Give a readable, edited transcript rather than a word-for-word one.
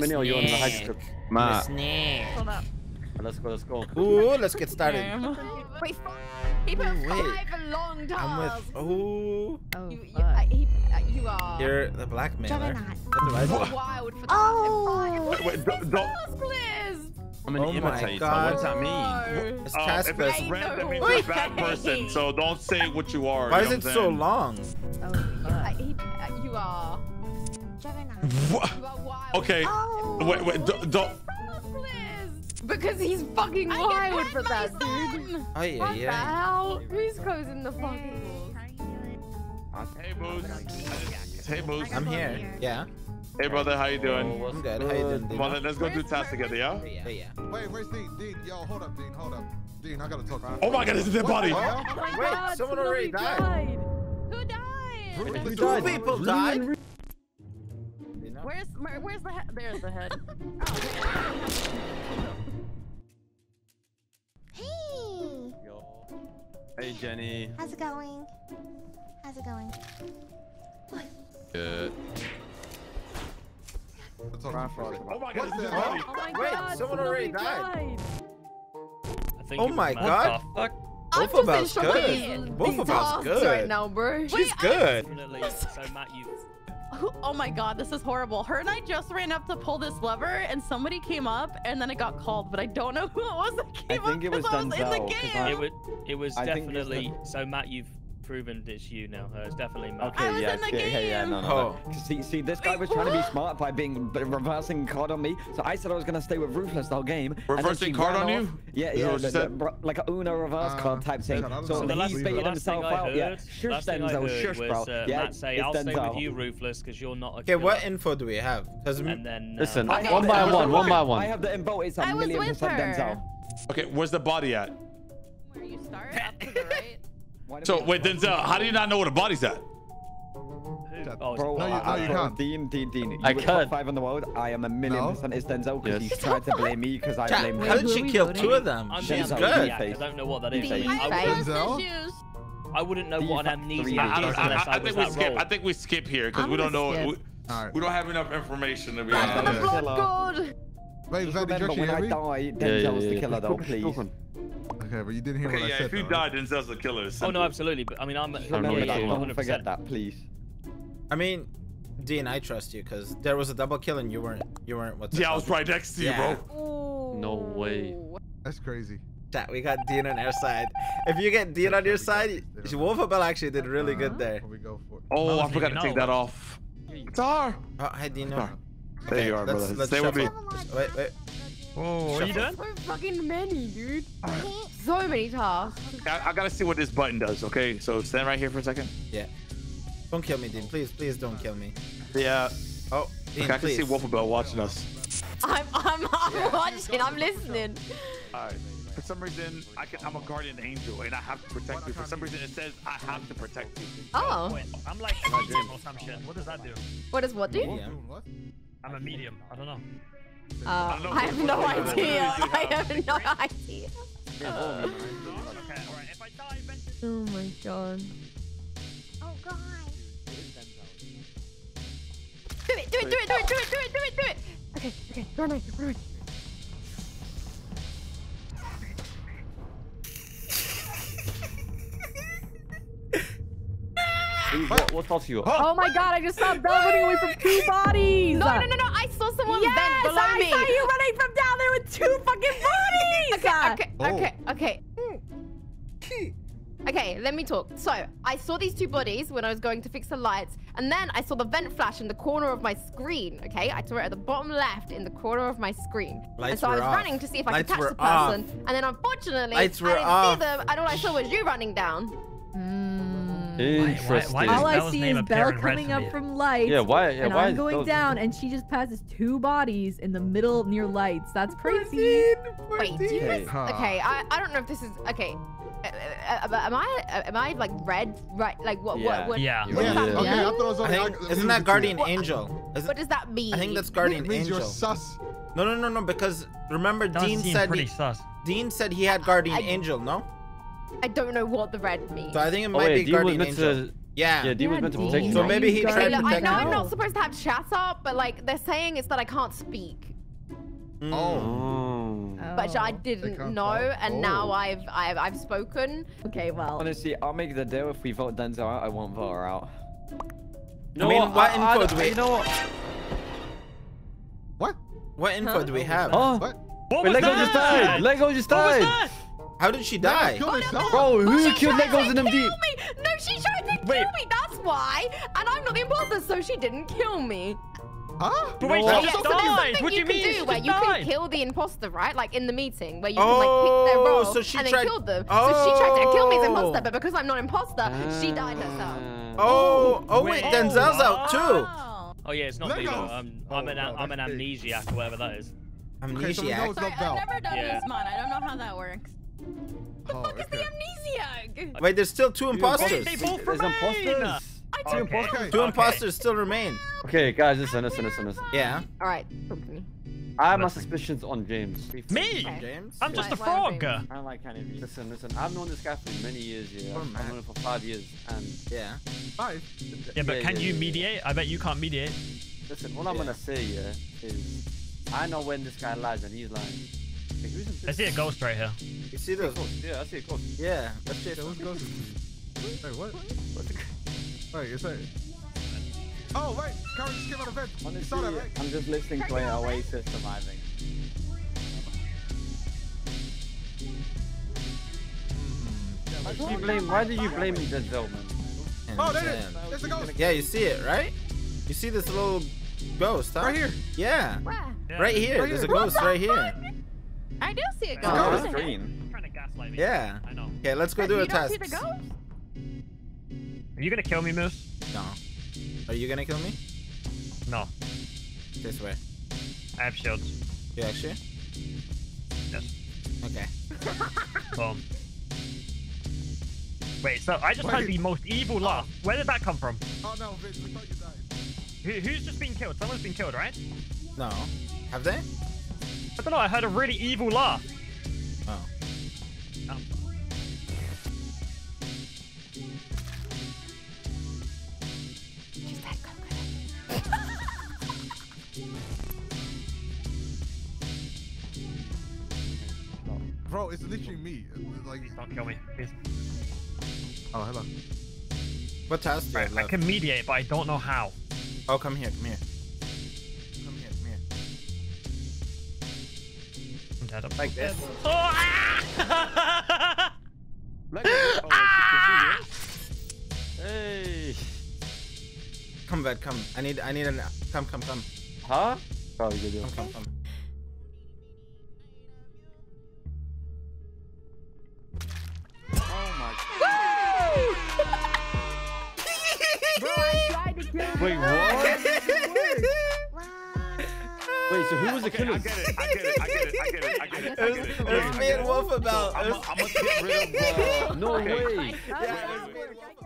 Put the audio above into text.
many are you on the hydroscope? Ma. Hold up. Let's go, let's go. Ooh, let's get started. Wait, people survive a long time. I'm with. Ooh. Oh, you are. You're the black man. Oh. Wait, don't. I'm an imitator. What does that mean? It's Casper. It's red, that means you're a bad person. So don't say what you are. Why is it so long? Oh, you are. What? Okay. Wait, don't. Because he's fucking wired for that, dude. Oh, yeah, yeah. Who's closing the fucking doors? Hey, Moose. Hey, Moose. I'm here. Yeah. Hey, brother, how you doing? I'm good. How you doing, Dean? Well, then let's go do tasks together, yeah? Yeah. Wait, where's Dean? Dean, yo, hold up, Dean, hold up. Dean, I gotta talk. Oh my God, it's a dead body. Wait, someone already died. Who died? Two people died. Where's the head? There's the head. Oh, hey. Hey, Jenny. How's it going? How's it going? Good. Oh my God! Wait, someone already died. Oh my God! Wolfabelle's good. Wolfabelle's good right now, bro. She's good. Oh my God, this is horrible. Her and I just ran up to pull this lever, and somebody came up, and then it got called, but I don't know who it was that came up. I think it was Denzel. It was definitely. So Matt, you've proven it's you now. It's definitely Matt. Okay, yeah, no. Oh. See, this guy was trying to be smart by reversing card on me. So I said I was gonna stay with Ruthless the whole game. Reversing card on you? Yeah, like a Uno reverse card type thing. So he baited himself out. Yeah, shush Denzel, shush bro. Yeah, Matt say I'll stay with you, Ruthless, because you're not. Okay, what info do we have? Listen, one by one. I have the info. It's a million% Denzel. Okay, where's the body at? Where you start? Up to the right. So wait, Denzel, how do you not know where the body's at? Bro, no, you can't. Dean, I could. Five on the world. I am a million% it's Denzel because he's tried to blame me because I blame him. How did she kill two of them? She's good. I don't know what that is. Denzel. I wouldn't know what an amnesia is. I think we skip here because we don't know. We don't have enough information to be honest. Wait, remember when I die, Denzel's the killer though, please. Okay, but you didn't hear what I said. If you died, Denzel's the killer. Oh no, absolutely. But I mean, don't forget that, please. I mean, Dean, I trust you because there was a double kill and you weren't. Yeah, I was right next to you, bro. Ooh. No way. That's crazy. Chat, we got Dean on our side. If you get Dean on your side, Wolfabelle actually did really good there. We go for oh, I forgot to take that off. Guitar. Oh, hi, Dino. There you are, brother. Stay with me. Wait. Whoa, what are you doing? So fucking many, dude. So many tasks. I gotta see what this button does, okay? So stand right here for a second. Yeah. Don't kill me, Dean. Please don't kill me. Yeah. Oh, Dean, okay, I can see Wolfabelle watching us. I'm watching. I'm listening. All right. For some reason, I'm a guardian angel, and I have to protect you. For some reason, it says I have to protect you. Oh. I'm like a medium or some shit. What does that do? What does what do? I'm a medium. I don't know. I have no idea. I have no idea. Oh my God. Oh God. Do it. Okay. Run away. What else you? Oh my God! I just saw Belle running away from two bodies. No! I saw someone bent below me. Yes, I saw you running from down there with two fucking bodies. Okay. Let me talk. So I saw these two bodies when I was going to fix the lights, and then I saw the vent flash in the corner of my screen. Okay, I saw it at the bottom left in the corner of my screen. And so I was running to see if I could catch the person, and then unfortunately I didn't see them, and all I saw was you running down. Interesting. All I see is Belle coming up from lights. And I'm going down, and she just passes two bodies in the middle near lights. That's crazy. Wait, do you guys? Okay, I don't know if this is okay. Am I like red? Right? Like what? Yeah. What? Yeah. Okay. Isn't that Guardian Angel? What does that mean? I think that's Guardian Angel. It means you're sus. No. Because remember, Dean said he had Guardian Angel. No. I don't know what the red means. So I think it might be Guardian Angel. Yeah, D was meant to protect you. So maybe he tried to protect you. I know I'm not supposed to have chats up, but like they're saying it's that I can't speak. Mm. Oh. But I didn't know, and now I've spoken. Okay, well. Honestly, I'll make the deal. If we vote Denzel out, I won't vote her out. No, I mean, what info do we have? Huh? What? Wait, Lego just died. Lego just died. How did she die? Oh, no. Bro, who killed Legos and MD? No, she tried to kill me. That's why. And I'm not the imposter, so she didn't kill me. Huh? But wait, no. She died. What do you mean? There's something you can do where you can kill the imposter, right? Like in the meeting where you can like pick their role and then kill them. So she tried to kill me as imposter, but because I'm not imposter, she died herself. Oh wait, Denzel's out too. Oh yeah, it's not Lego. I'm an amnesiac or whatever that is. Amnesiac. Sorry, I've never done this mod. I don't know how that works. What the fuck is the amnesiac? Wait, there's still two imposters. They both remain. Two imposters still remain. Okay, guys, listen. Yeah. All right. I have my suspicions on James. Me? Okay. I'm just a frog. I don't like any of you. Listen. I've known this guy for many years. Yeah. I've known him for 5 years. And yeah. 5. Yeah, but can you mediate? I bet you can't mediate. Listen, what I'm gonna say here is, I know when this guy lies and he's lying. I see a ghost right here. You see those? Yeah, I see a ghost. Yeah, that's it. Wait, what? Wait, it's like... Oh, wait! Karen just came out of bed! Honestly, I'm just listening to it away to surviving. Why do you blame me, Denzel, man? Oh, there it is! There's a ghost! Yeah, you see it, right? You see this little ghost, huh? Right here! Yeah! Right here! There's a ghost right here! I do see a ghost. Oh, it's green. Trying to gaslight me. Yeah. I know. Okay, let's go do a test. See the ghost? Are you gonna kill me, Moose? No. Are you gonna kill me? No. This way. I have shields. You actually? Yes. Okay. Wait. So I just had the most evil laugh. Where did that come from? Oh no, Vince, I thought you died. Who's just been killed? Someone's been killed, right? No. Have they? I don't know, I heard a really evil laugh. Oh. She's dead, go. Bro, it's literally me. Like, please don't kill me, please. Oh, hello. What task do you have? I can mediate, but I don't know how. Oh, come here. Like this. Oh, ah! Ah! Hey. Come back, come. I need an come. Huh? Probably good. Come. Oh my god. Bro, I tried to kill you. Wait, what? Wait, so who was the killer? I get it. It was me and Wolfabelle. I'm gonna get rid of. No way.